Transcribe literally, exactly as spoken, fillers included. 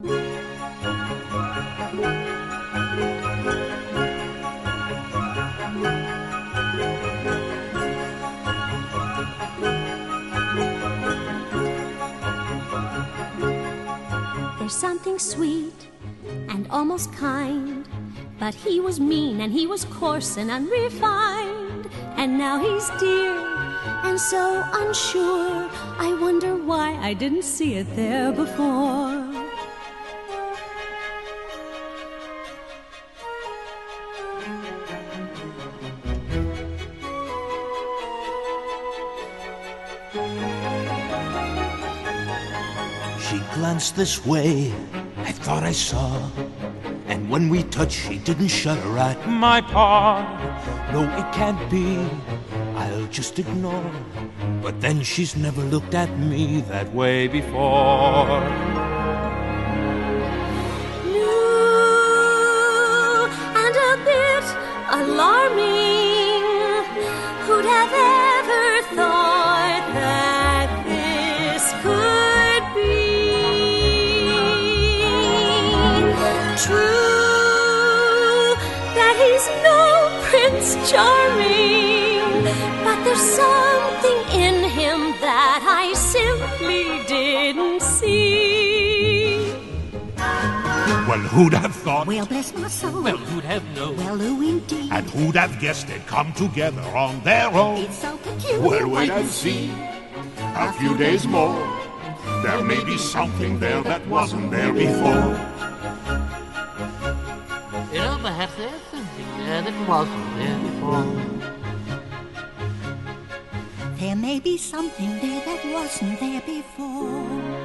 There's something sweet and almost kind, but he was mean and he was coarse and unrefined, and now he's dear and so unsure. I wonder why I didn't see it there before. She glanced this way, I thought I saw, and when we touched she didn't shudder at my paw. No, it can't be, I'll just ignore. But then she's never looked at me that way before. New and a bit alarming. Who'd have ever thought that this could be true, that he's no Prince Charming, but there's something in him that I simply didn't see. Well, who'd have thought? Well, bless my soul. Well, who'd have known? Well, who indeed? And who'd have guessed they'd come together on their own? It's so peculiar. Well, wait and see. A few days more, there may be something there that wasn't there before. You know, perhaps there's something there that wasn't there before. There may be something there that wasn't there before.